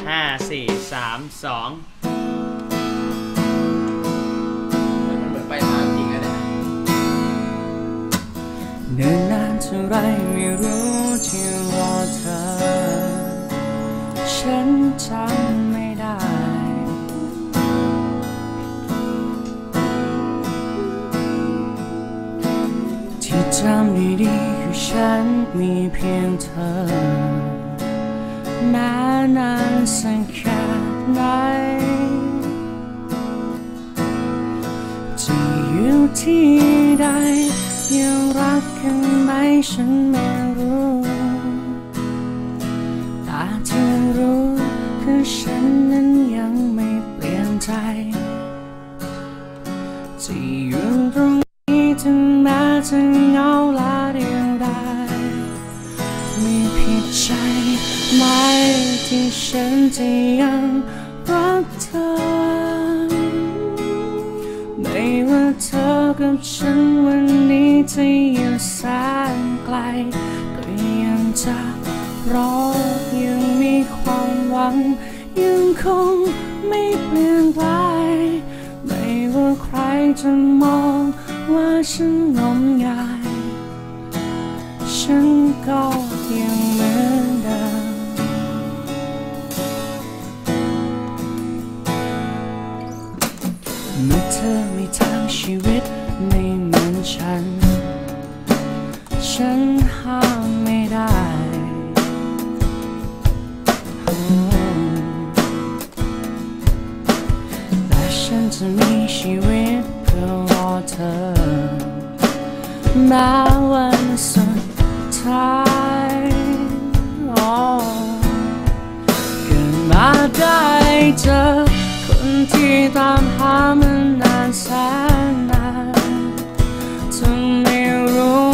5 4 3 2มันเหมือนไปทางจริงเลยนะเดินนานเท่าไรไม่รู้ที่รอเธอฉันจำไม่ได้ที่จำดีๆคือฉันมีเพียงเธอแม้นานสักแค่ไหนจะอยู่ที่ใดยังรักกันไหมฉันไม่รู้แต่ที่รู้คือฉันนั้นยังไม่เปลี่ยนใจจะอยู่ตรงนี้ถึงแม้จะเหงาและเดียวดายไม่ผิดใจไม่ที่ฉันจะยังรักเธอไม่ว่าเธอกับฉันวันนี้จะอยู่แสนไกลก็ยังจะรอยังมีความหวังยังคงไม่เปลี่ยนไปไม่ว่าใครจะมองว่าฉันงมงายฉันก็ยังเหมือนเดิมเมื่อเธอมีทางชีวิตไม่เหมือนฉันห้ามไม่ได้แต่ฉันจะมีชีวิตเพื่อรอเธอแม้วันสุดท้ายเกิดมาได้เจอที่ตามหามันนานแสนนานเธอไม่รู้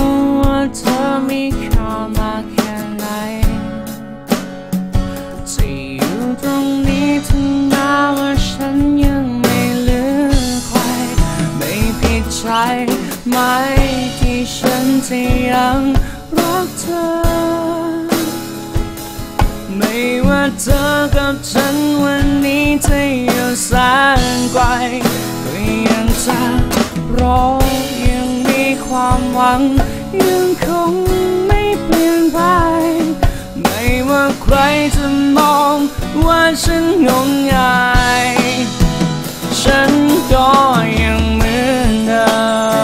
ว่าเธอมีค่ามากแค่ไหนจะอยู่ตรงนี้ถึงแม้ว่าฉันยังไม่เลือกใครไม่ผิดใจไหมที่ฉันจะยังรักเธอไม่ว่าเธอกับฉันวันนี้จะอยู่แสนไกลก็ยังจะรอยังมีความหวังยังคงไม่เปลี่ยนไปไม่ว่าใครจะมองว่าฉันงมงายฉันก็ยังเหมือนเดิม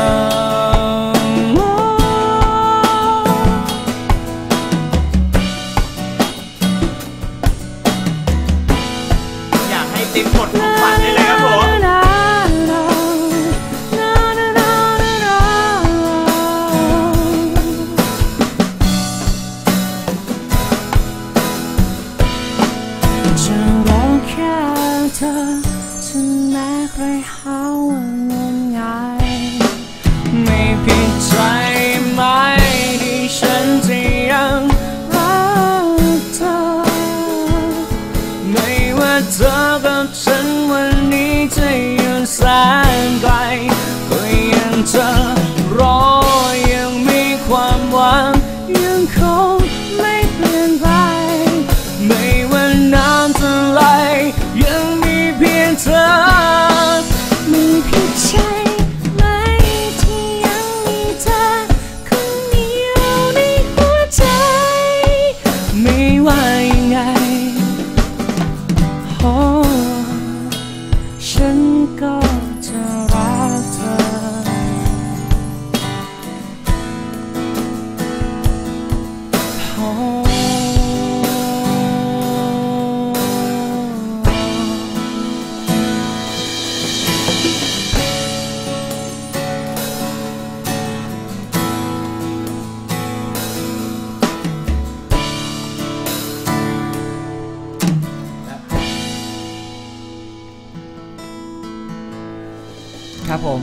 ครับผม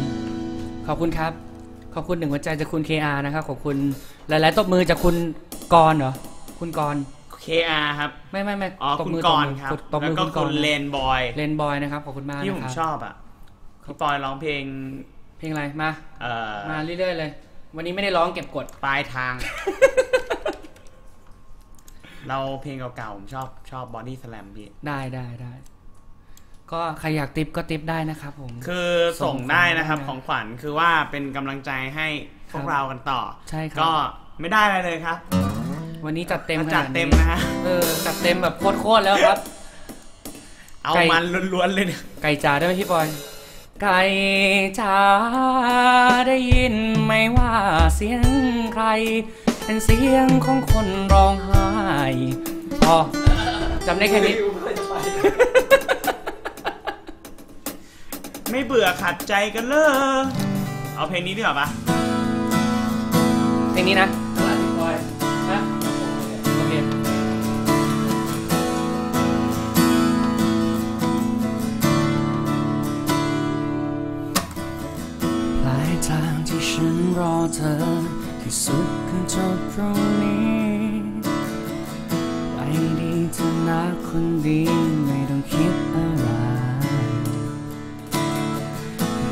ขอบคุณครับขอบคุณหนึ่งหัวใจจากคุณ KR นะครับขอบคุณหลายๆตบมือจากคุณกรเหรอคุณกร KR ครับไม่อ๋อคุณกรครับแล้วก็คุณเลนบอยนะครับขอบคุณมากที่ผมชอบอ่ะคุณปอยร้องเพลงอะไรมาเรื่อยๆเลยวันนี้ไม่ได้ร้องเก็บกดปลายทาง เราเพลงเก่าๆผมชอบบอดี้สแลมพี่ได้ก็ใครอยากติปก็ติปได้นะครับผมคือส่งได้นะครับของขวัญคือว่าเป็นกำลังใจให้พวกเรากันต่อใช่ครับก็ไม่ได้อะไรเลยครับวันนี้จัดเต็มนะฮะจัดเต็มแบบโคตรแล้วครับเอามันล้วนๆเลยเนี่ยไก่จ๋าได้ไหมพี่บอยไก่จ๋าได้ยินไหมว่าเสียงใครเป็นเสียงของคนร้องไห้พอจำได้แค่นี้ไม่เบื่อขัดใจกันเลยเอาเพลงนี้ดีกว่าปะเพลงนี้นะโอเคปลายทางที่ฉันรอเธอที่สุดคือจบตรงนี้ไปดีเธอนะคนดีไม่ต้องคิดอะไร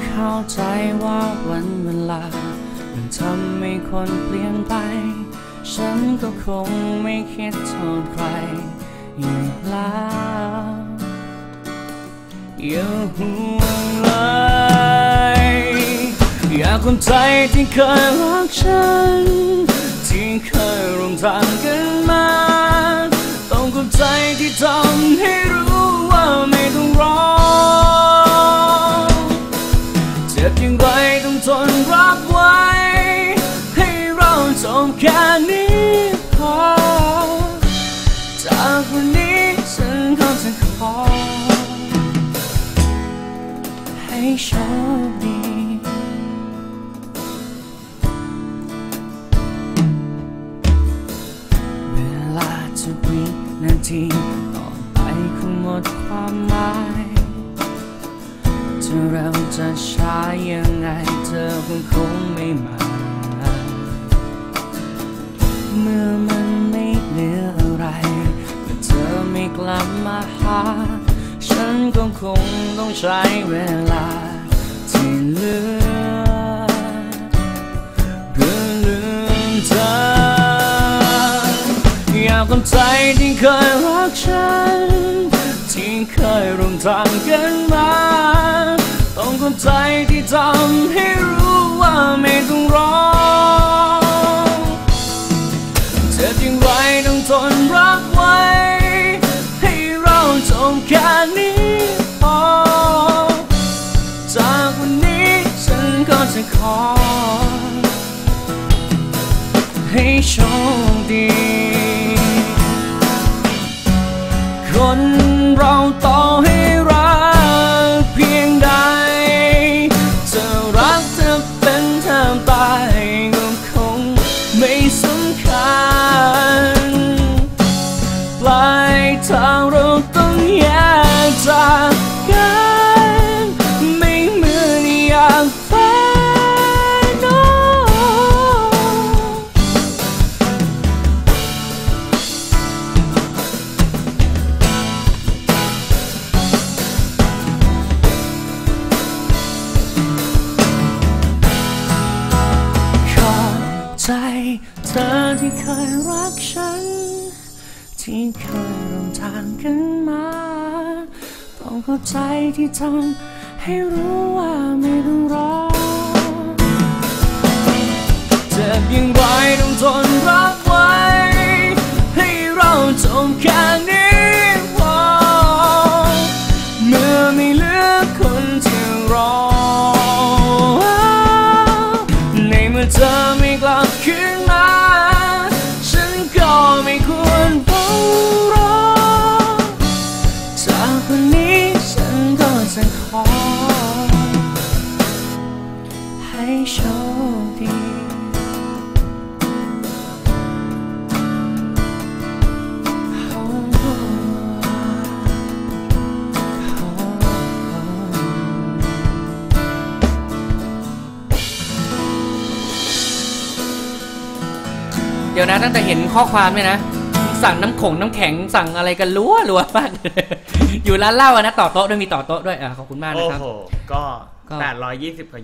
เข้าใจว่าวันเวลามันทำให้คนเปลี่ยนไปฉันก็คงไม่คิดโทษใครอยู่แล้วอย่าห่วงเลยอย่าคนใจที่เคยรักฉันที่เคยร่วมทางกันมาต้องเข้าใจที่ทำให้รู้ว่าไม่ต้องรอเจ็บยังไงต้องทนรับไว้ให้เราจบแค่นี้จากวันนี้ฉันก็จะขอให้โชคดีเวลาจะวินาทีต่อไปคงหมดความหมายจะเร็วจะช้ายังไงเธอคงไม่มาเมื่อมันไม่เหลืออะไรเธอไม่กลับมาหาฉันก็คงต้องใช้เวลาที่เหลือเพื่อลืมเธออยากกลับใจที่เคยรักฉันที่เคยร่วมทางกันมาต้องกลับใจที่ทำให้รู้ว่าไม่ต้องรอเธอจึงไว้ต้องทนรักไว้ให้เราจบแค่นี้พอจากวันนี้ฉันก็จะขอให้โชคดีคนเราต่อให้รักเพียงใดจะรักเธอเป็นเธอตายก็คงไม่สำคัญปลายทางเราต้องแยกจากกันไม่เหมือนอย่างฝันขอบใจเธอที่เคยรักฉันที่เคยร่วมทางกันมาต้องเข้าใจที่ทำให้รู้ว่าไม่ต้องรอเจ็บยังไงต้องทนรับไว้ให้เราจบแค่นี้พอเมื่อไม่เหลือคนที่รอในเมื่อเธอไม่กลับคืนมาฉันก็ไม่ควรให้โชคดีเดี๋ยวนะตั้งแต่เห็นข้อความเนี่ยนะสั่งน้ำแข็งสั่งอะไรกันรัวมากอยู่ร้านเหล้านะต่อโต๊ะด้วยมีต่อโต๊ะด้วยขอบคุณมากนะครับก็820 กว่า